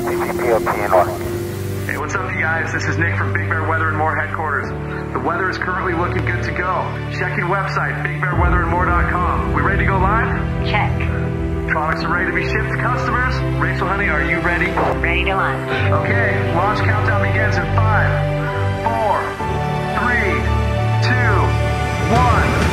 Hey, what's up you guys? This is Nick from Big Bear Weather and More headquarters. The weather is currently looking good to go. Check your website, bigbearweatherandmore.com. We ready to go live? Check. Products are ready to be shipped to customers. Rachel, honey, are you ready? Ready to launch. Okay, launch countdown begins in 5, 4, 3, 2, 1.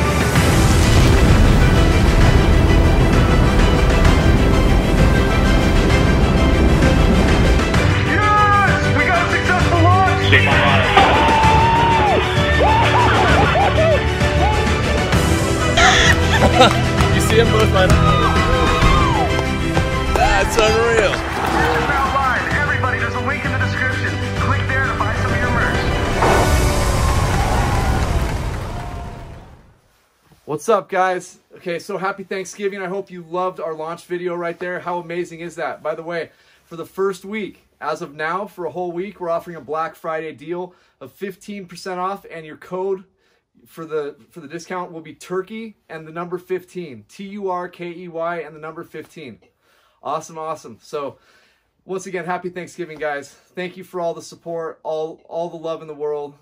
You see them both, man. That's unreal. Everybody, there's a link in the description. Click there to buy some of your merch. What's up, guys? Okay, so happy Thanksgiving. I hope you loved our launch video right there. How amazing is that? By the way, for the first week, as of now, for a whole week, we're offering a Black Friday deal of 15% off, and your code for the discount will be Turkey and the number 15, T-U-R-K-E-Y and the number 15. Awesome, awesome. So once again, happy Thanksgiving, guys. Thank you for all the support, all the love in the world.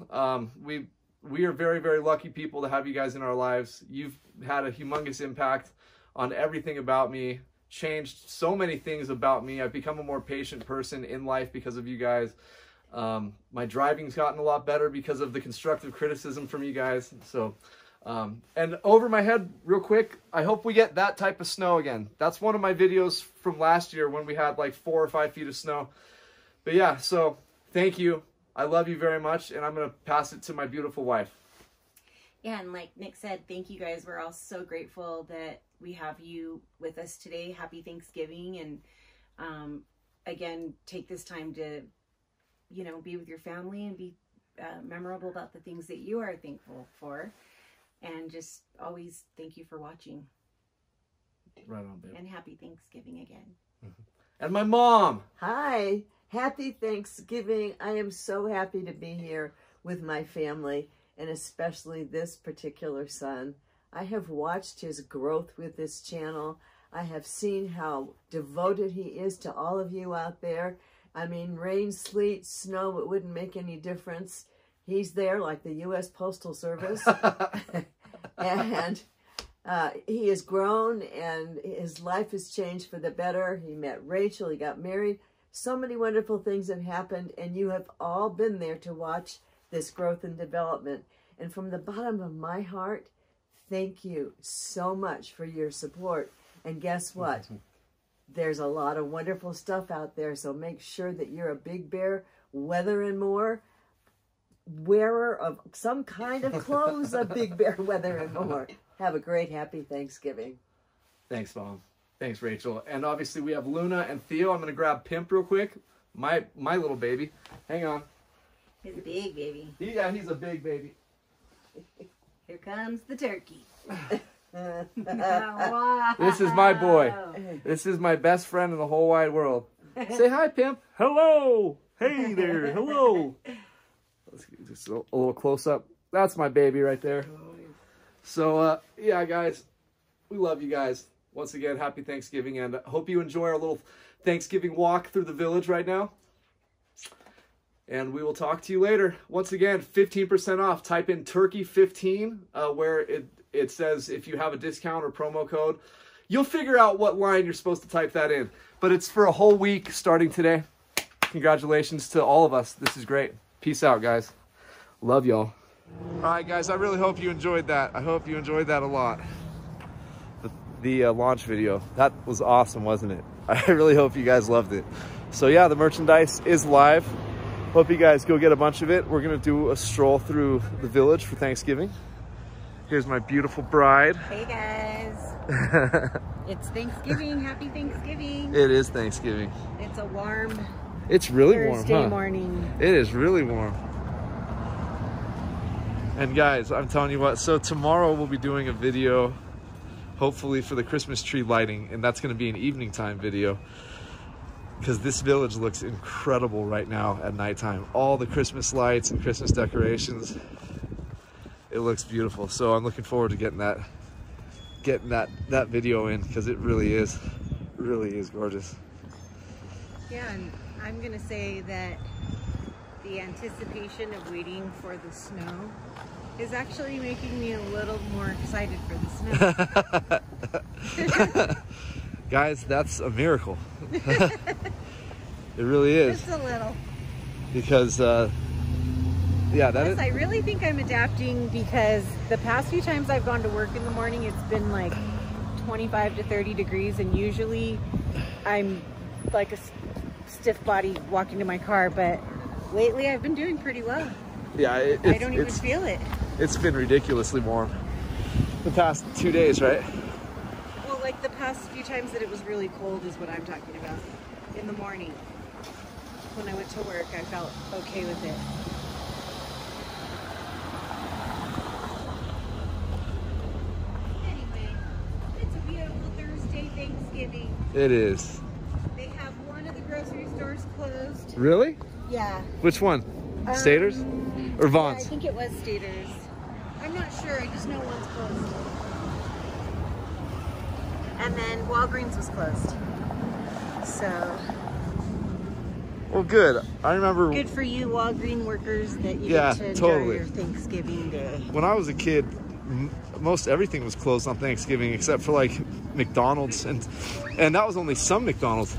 We are very, very lucky people to have you guys in our lives. You've had a humongous impact on everything about me. Changed so many things about me. I've become a more patient person in life because of you guys. My driving's gotten a lot better because of the constructive criticism from you guys. So, and over my head real quick, I hope we get that type of snow again. That's one of my videos from last year when we had like 4 or 5 feet of snow. But yeah, so thank you. I love you very much. And I'm going to pass it to my beautiful wife. Yeah, and like Nick said, thank you guys. We're all so grateful that we have you with us today. Happy Thanksgiving. And again, take this time to, you know, be with your family and be memorable about the things that you are thankful for. And just always thank you for watching. Right on, babe. And happy Thanksgiving again. Mm-hmm. And my mom. Hi. Happy Thanksgiving. I am so happy to be here with my family. And especially this particular son. I have watched his growth with this channel. I have seen how devoted he is to all of you out there. I mean, rain, sleet, snow, it wouldn't make any difference. He's there like the U.S. Postal Service. And he has grown and his life has changed for the better. He met Rachel, he got married. So many wonderful things have happened, and you have all been there to watch this growth and development. And from the bottom of my heart, thank you so much for your support. And guess what? There's a lot of wonderful stuff out there. So make sure that you're a Big Bear Weather and More wearer of some kind of clothes of Big Bear Weather and More. Have a great, happy Thanksgiving. Thanks, Mom. Thanks, Rachel. And obviously we have Luna and Theo. I'm going to grab Pimp real quick. My little baby. Hang on. He's a big baby. Yeah, he's a big baby. Here comes the turkey. Oh, wow. This is my boy. This is my best friend in the whole wide world. Say hi, Pimp. Hello. Hey there. Hello. Let's get just a little close up. That's my baby right there. So, yeah, guys, we love you guys. Once again, happy Thanksgiving, and I hope you enjoy our little Thanksgiving walk through the village right now. And we will talk to you later. Once again, 15% off. Type in Turkey15 where it says if you have a discount or promo code. You'll figure out what line you're supposed to type that in. But it's for a whole week starting today. Congratulations to all of us. This is great. Peace out, guys. Love y'all. All right, guys. I really hope you enjoyed that. I hope you enjoyed that a lot. The launch video. That was awesome, wasn't it? I really hope you guys loved it. So, yeah, the merchandise is live. Hope you guys go get a bunch of it. We're gonna do a stroll through the village for Thanksgiving. Here's my beautiful bride. Hey guys. It's Thanksgiving. Happy Thanksgiving. It is Thanksgiving. It's a warm. It's really Thursday warm, huh? Morning. It is really warm. And guys, I'm telling you what. So tomorrow we'll be doing a video, hopefully for the Christmas tree lighting, and that's gonna be an evening time video. Because this village looks incredible right now at nighttime. All the Christmas lights and Christmas decorations. It looks beautiful. So I'm looking forward to getting that video in, because it really is gorgeous. Yeah, and I'm gonna say that the anticipation of waiting for the snow is actually making me a little more excited for the snow. Guys, that's a miracle. It really is. Just a little. Because, yeah, that is. I really think I'm adapting because the past few times I've gone to work in the morning, it's been like 25 to 30 degrees, and usually I'm like a stiff body walking to my car, but lately I've been doing pretty well. Yeah, I don't even feel it. It's been ridiculously warm the past 2 days, right? Well, like the past few times that it was really cold is what I'm talking about. In the morning, when I went to work, I felt okay with it. Anyway, it's a beautiful Thursday, Thanksgiving. It is. They have one of the grocery stores closed. Really? Yeah. Which one? Stater's or Vaughn's? Yeah, I think it was Stater's. I'm not sure. I just know one's closed. And then Walgreens was closed. So. Well, good. I remember. Good for you, Walgreens workers, that you get to enjoy your Thanksgiving day. When I was a kid, most everything was closed on Thanksgiving except for like McDonald's, and that was only some McDonald's.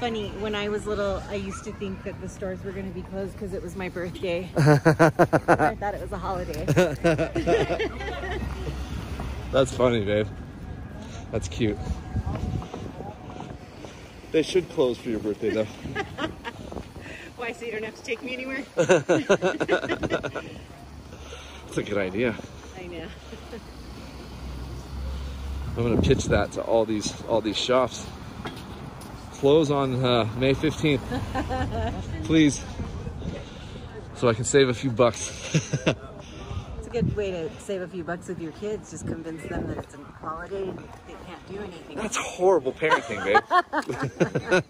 Funny, when I was little, I used to think that the stores were going to be closed because it was my birthday. I thought it was a holiday. That's funny, babe. That's cute. They should close for your birthday, though. Why, so you don't have to take me anywhere? That's a good idea. I know. I'm going to pitch that to all these shops. Close on May 15th, please, so I can save a few bucks. It's a good way to save a few bucks with your kids. Just convince them that it's a holiday and they can't do anything. That's horrible parenting,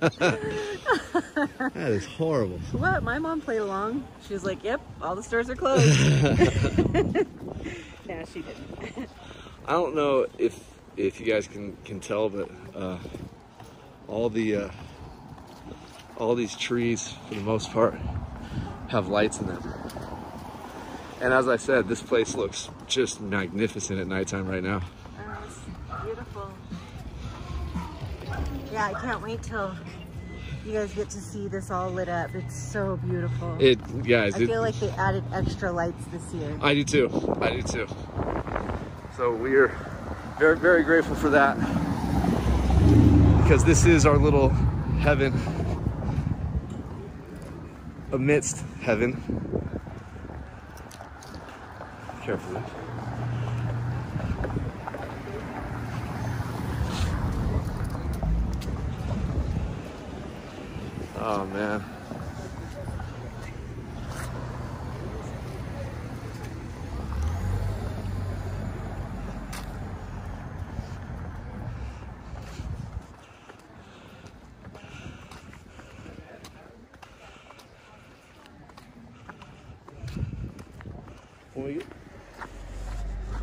babe. That is horrible. What? My mom played along. She was like, "Yep, all the stores are closed." No, she didn't. I don't know if you guys can tell, but. All these trees, for the most part, have lights in them. And as I said, this place looks just magnificent at nighttime right now. It's beautiful. Yeah, I can't wait till you guys get to see this all lit up. It's so beautiful. I feel like they added extra lights this year. I do too. I do too. So we're very, very grateful for that. Because this is our little heaven amidst heaven. Carefully. Oh man.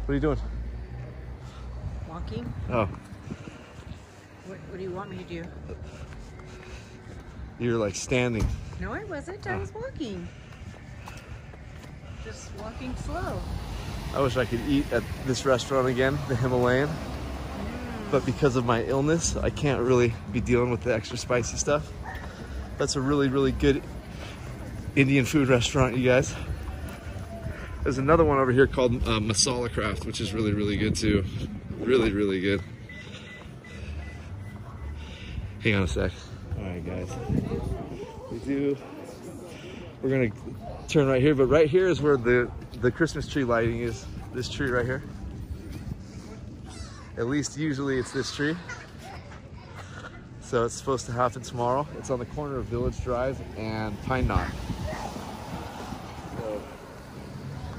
What are you doing? Walking. Oh. What do you want me to do? You're like standing. No, I wasn't. I was walking. Just walking slow. I wish I could eat at this restaurant again, the Himalayan. But because of my illness, I can't really be dealing with the extra spicy stuff. That's a really, really good Indian food restaurant, you guys. There's another one over here called Masala Craft, which is really, really good too. Really, really good. Hang on a sec. All right, guys. We're gonna turn right here, but right here is where the Christmas tree lighting is. This tree right here. At least usually it's this tree. So it's supposed to happen tomorrow. It's on the corner of Village Drive and Pine Knot.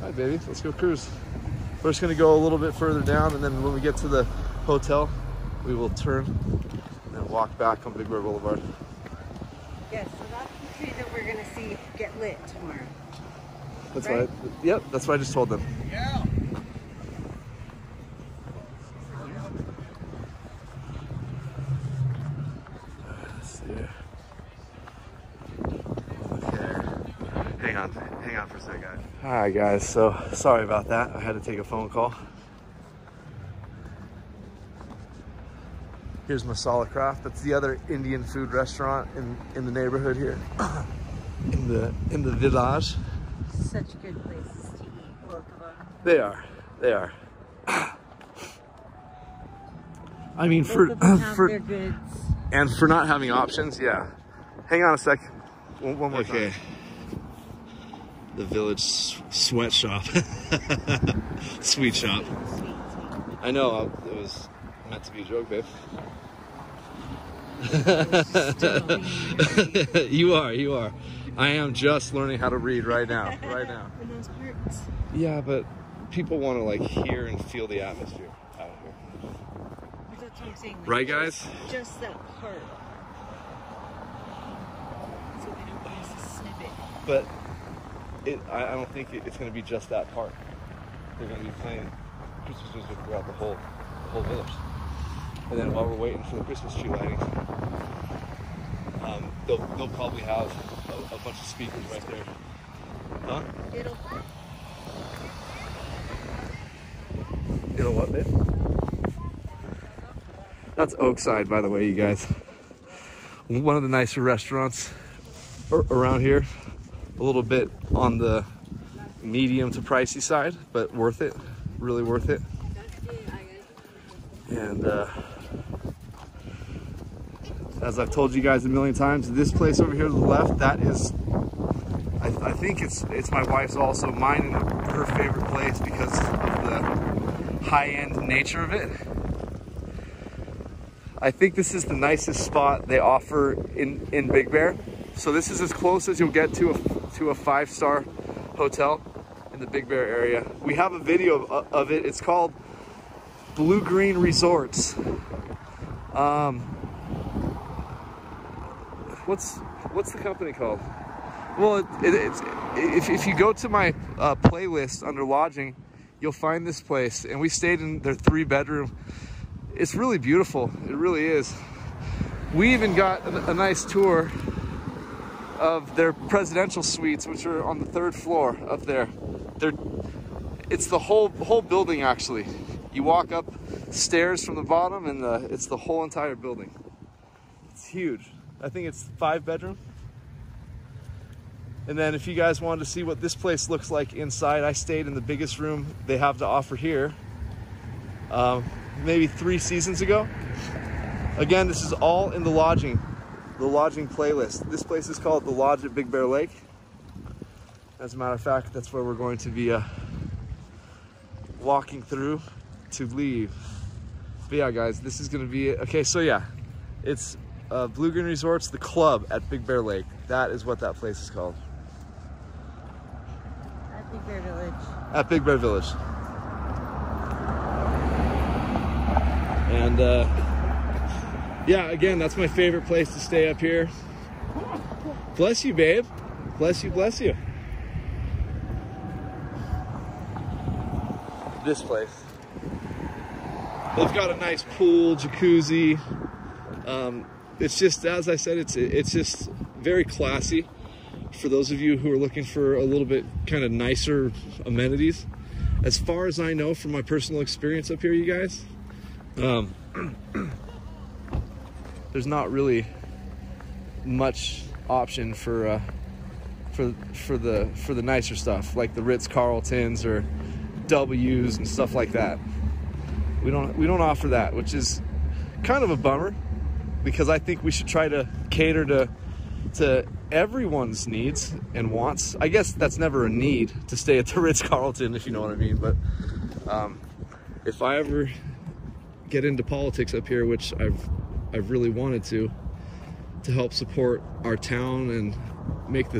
All right, baby, let's go cruise. We're just gonna go a little bit further down, and then when we get to the hotel, we will turn and then walk back on Big Bear Boulevard. Yes, so that's the tree that we're gonna see get lit tomorrow. That's right. Yep, that's what I just told them. Yeah. Yeah. Okay. Hang on for a second, guys. All right, guys. So sorry about that. I had to take a phone call. Here's Masala Craft. That's the other Indian food restaurant in the neighborhood here, in the village. Such good places to eat. They are. I mean, for goods. And for not having options, yeah. Hang on a sec. One more time. Okay. The village sweatshop, sweet shop. Sweet. I know it was meant to be a joke, babe. You are. I am just learning how to read right now. Yeah, but people want to like hear and feel the atmosphere out here. That's what I'm saying. Like, right, guys? Just that part. So they don't want us to snip it. But I don't think it's going to be just that part. They're going to be playing Christmas music throughout the whole village. And then while we're waiting for the Christmas tree lighting, they'll probably have a bunch of speakers right there. Huh? It'll what, babe? That's Oakside, by the way, you guys. One of the nicer restaurants around here. A little bit on the medium to pricey side, but worth it. Really worth it. And, as I've told you guys a million times, this place over here to the left, that is, I think it's my wife's also, mine and her favorite place because of the high-end nature of it. I think this is the nicest spot they offer in Big Bear. So this is as close as you'll get to a five-star hotel in the Big Bear area. We have a video of it. It's called Bluegreen Resorts. What's the company called? Well, it's if you go to my playlist under lodging, you'll find this place, and we stayed in their 3-bedroom. It's really beautiful. It really is. We even got a nice tour of their presidential suites, which are on the 3rd floor up there. It's the whole building actually. You walk up stairs from the bottom, and it's the whole entire building. It's huge. I think it's 5-bedroom. And then if you guys wanted to see what this place looks like inside, I stayed in the biggest room they have to offer here, maybe 3 seasons ago. Again, this is all in the lodging playlist. This place is called The Lodge at Big Bear Lake. As a matter of fact, that's where we're going to be walking through to leave. But yeah, guys, this is gonna be, okay, so yeah, it's Bluegreen Resorts, the club at Big Bear Lake. That is what that place is called. At Big Bear Village. At Big Bear Village. And yeah, again, that's my favorite place to stay up here. Bless you, babe. Bless you. This place. They've got a nice pool, jacuzzi. It's just, as I said, it's just very classy. For those of you who are looking for a little bit kind of nicer amenities, as far as I know from my personal experience up here, you guys, there's not really much option for the nicer stuff like the Ritz-Carltons or W's and stuff like that. We don't offer that, which is kind of a bummer, because I think we should try to cater to everyone's needs and wants. I guess that's never a need to stay at the Ritz-Carlton, if you know what I mean. But if I ever get into politics up here, which I've really wanted to help support our town and make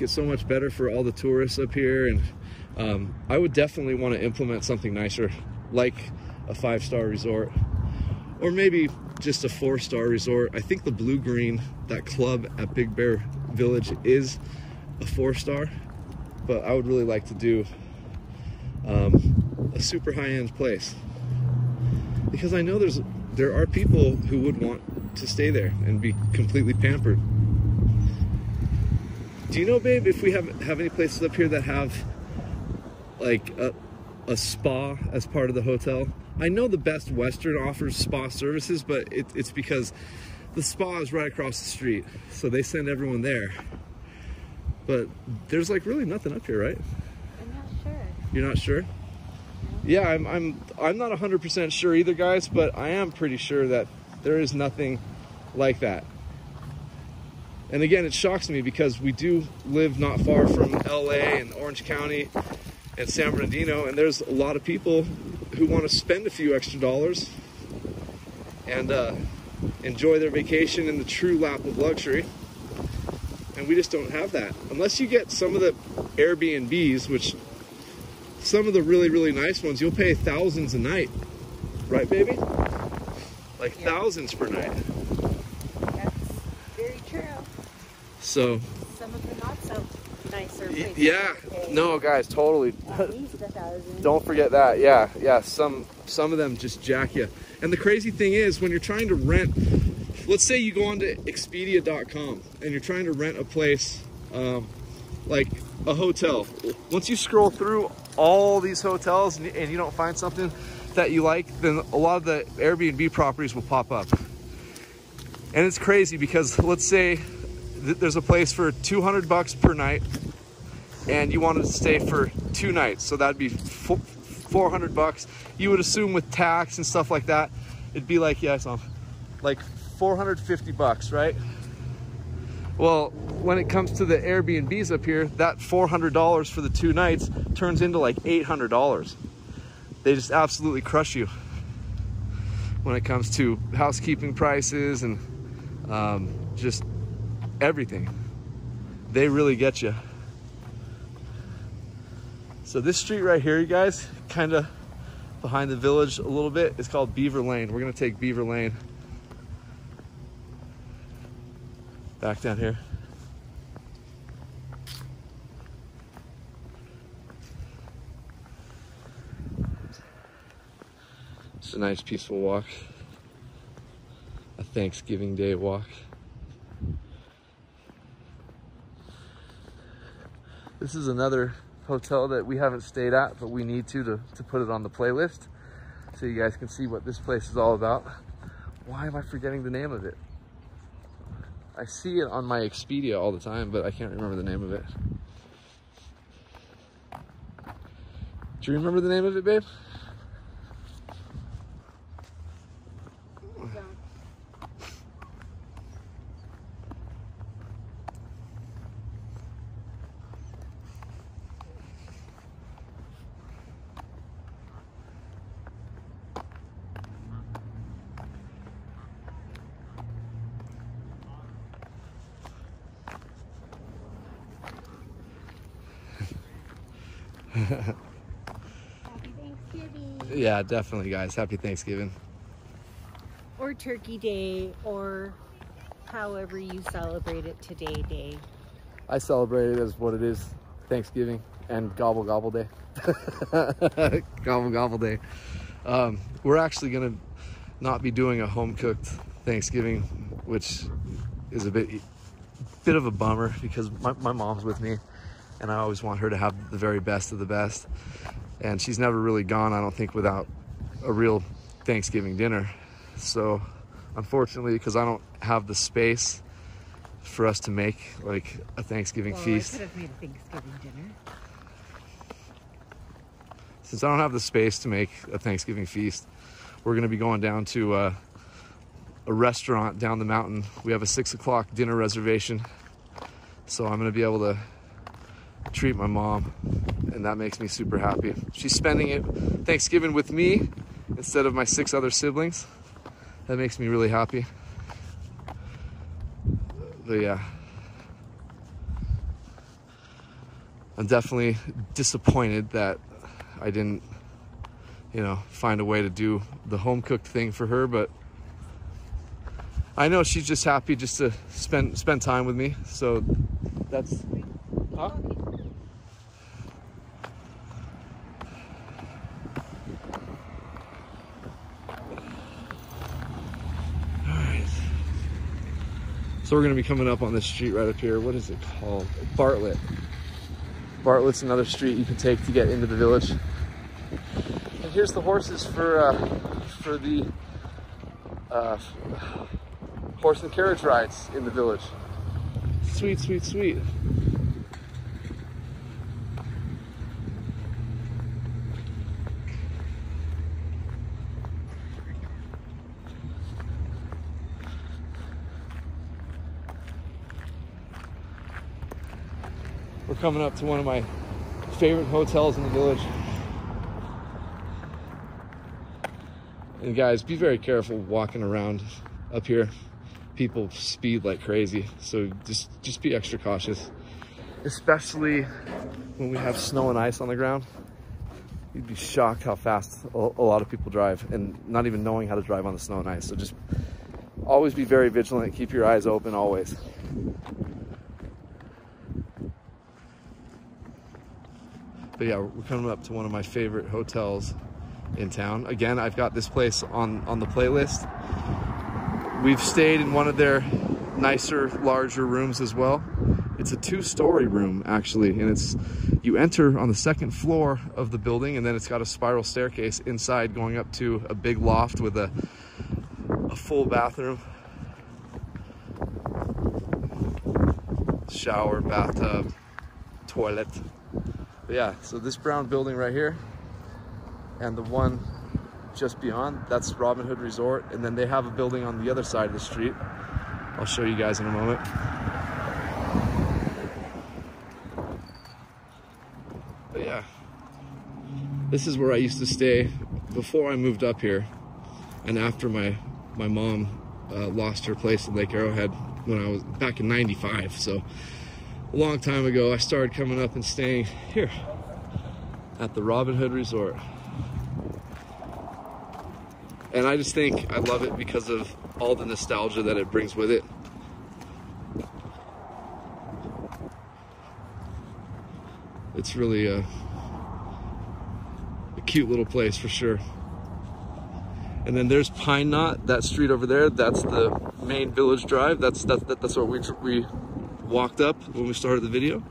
it so much better for all the tourists up here, and I would definitely want to implement something nicer, like a 5-star resort, or maybe just a 4-star resort. I think the Blue Green, that club at Big Bear Village, is a 4-star, but I would really like to do a super high-end place, because I know there are people who would want to stay there and be completely pampered. Do you know, babe, if we have any places up here that have like a spa as part of the hotel? I know the Best Western offers spa services, but it's because the spa is right across the street, so they send everyone there. But there's like really nothing up here, right? I'm not sure. You're not sure? No. Yeah, I'm not 100% sure either, guys, but I am pretty sure that there is nothing like that. And again, it shocks me because we do live not far from LA and Orange County and San Bernardino, and there's a lot of people who want to spend a few extra dollars and enjoy their vacation in the true lap of luxury. And we just don't have that. Unless you get some of the Airbnbs, which some of the really, really nice ones, you'll pay thousands a night. Right, baby? Like yeah. Thousands per night. So some of the not so nicer places. Yeah, no guys, totally. At least 1,000. Don't forget that. Yeah, yeah. Some of them just jack you. And the crazy thing is, when you're trying to rent, let's say you go onto Expedia.com and you're trying to rent a place, like a hotel. Once you scroll through all these hotels and you don't find something that you like, then a lot of the Airbnb properties will pop up. And it's crazy because let's say there's a place for 200 bucks per night and you wanted to stay for 2 nights, so that'd be 400 bucks. You would assume with tax and stuff like that, it'd be like, yeah, I saw like 450 bucks, right? Well, when it comes to the Airbnbs up here, that $400 for the 2 nights turns into like $800. They just absolutely crush you when it comes to housekeeping prices and just everything. They really get you. So this street right here, you guys, kind of behind the village a little bit, it's called Beaver Lane. We're gonna take Beaver Lane back down here. It's a nice peaceful walk, a Thanksgiving Day walk. This is another hotel that we haven't stayed at, but we need to put it on the playlist so you guys can see what this place is all about. Why am I forgetting the name of it? I see it on my Expedia all the time, but I can't remember the name of it. Do you remember the name of it, babe? Happy Thanksgiving. Yeah, definitely, guys. Happy Thanksgiving. Or Turkey Day, or however you celebrate it today, day. I celebrate it as what it is, Thanksgiving and Gobble Gobble Day. Gobble Gobble Day. We're actually going to not be doing a home-cooked Thanksgiving, which is a bit of a bummer because my mom's with me. And I always want her to have the very best of the best. And she's never really gone, I don't think, without a real Thanksgiving dinner. So unfortunately, because I don't have the space for us to make like a Thanksgiving feast. I could have made a Thanksgiving dinner. Since I don't have the space to make a Thanksgiving feast, we're gonna be going down to a restaurant down the mountain. We have a 6 o'clock dinner reservation. So I'm gonna be able to treat my mom, and that makes me super happy. She's spending it Thanksgiving with me instead of my 6 other siblings. That makes me really happy. But yeah, I'm definitely disappointed that I didn't, you know, find a way to do the home cooked thing for her, but I know she's just happy just to spend time with me. So that's huh? So we're going to be coming up on this street right up here. What is it called? Bartlett. Bartlett's another street you can take to get into the village. And here's the horses for the horse and carriage rides in the village. Sweet, sweet, sweet. We're coming up to one of my favorite hotels in the village. And guys, be very careful walking around up here. People speed like crazy, so just be extra cautious, especially when we have snow and ice on the ground. You'd be shocked how fast a lot of people drive, and not even knowing how to drive on the snow and ice. So just always be very vigilant. Keep your eyes open always. But yeah, we're coming up to one of my favorite hotels in town. Again, I've got this place on the playlist. We've stayed in one of their nicer, larger rooms as well. It's a two-story room actually, and it's, you enter on the second floor of the building, and then it's got a spiral staircase inside going up to a big loft with a full bathroom, shower, bathtub, toilet. But yeah, so this brown building right here, and the one just beyond, that's Robin Hood Resort. And then they have a building on the other side of the street. I'll show you guys in a moment. But yeah, this is where I used to stay before I moved up here, and after my mom lost her place in Lake Arrowhead when I was back in '95. So a long time ago, I started coming up and staying here at the Robin Hood Resort. And I just think I love it because of all the nostalgia that it brings with it. It's really a cute little place for sure. And then there's Pine Knot, that street over there. That's the main village drive. That's what we walked up when we started the video.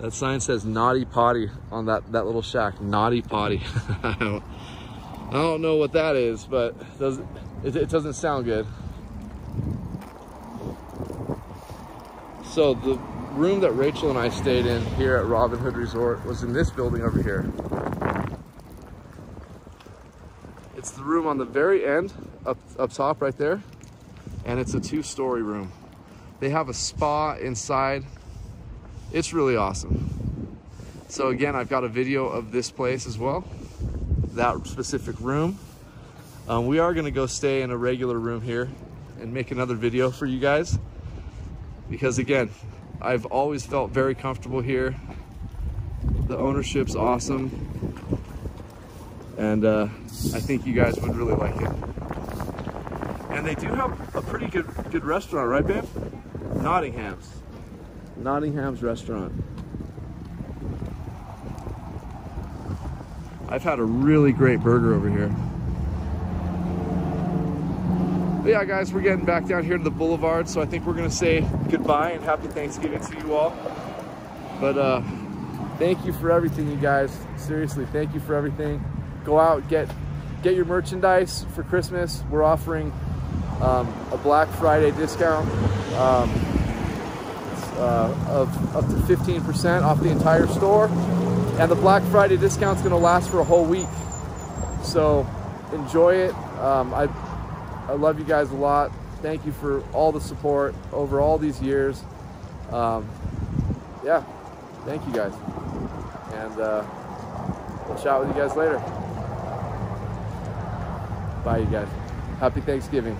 That sign says Naughty Potty on that little shack. Naughty Potty. I don't know what that is, but it doesn't sound good. So the room that Rachael and I stayed in here at Robin Hood Resort was in this building over here. It's the room on the very end, up top right there. And it's a two-story room. They have a spa inside. It's really awesome. So again, I've got a video of this place as well, that specific room. We are gonna go stay in a regular room here and make another video for you guys, because again, I've always felt very comfortable here. The ownership's awesome. And I think you guys would really like it. And they do have a pretty good restaurant, right babe? Nottingham's restaurant. I've had a really great burger over here. But yeah guys, we're getting back down here to the boulevard, so I think we're gonna say goodbye and happy Thanksgiving to you all. But thank you for everything you guys. Seriously, thank you for everything. Go out, get your merchandise for Christmas. We're offering a Black Friday discount. Of up to 15% off the entire store, and the Black Friday discount's gonna last for a whole week, so enjoy it. I love you guys a lot. Thank you for all the support over all these years. Yeah, thank you guys, and we'll chat with you guys later. Bye you guys. Happy Thanksgiving.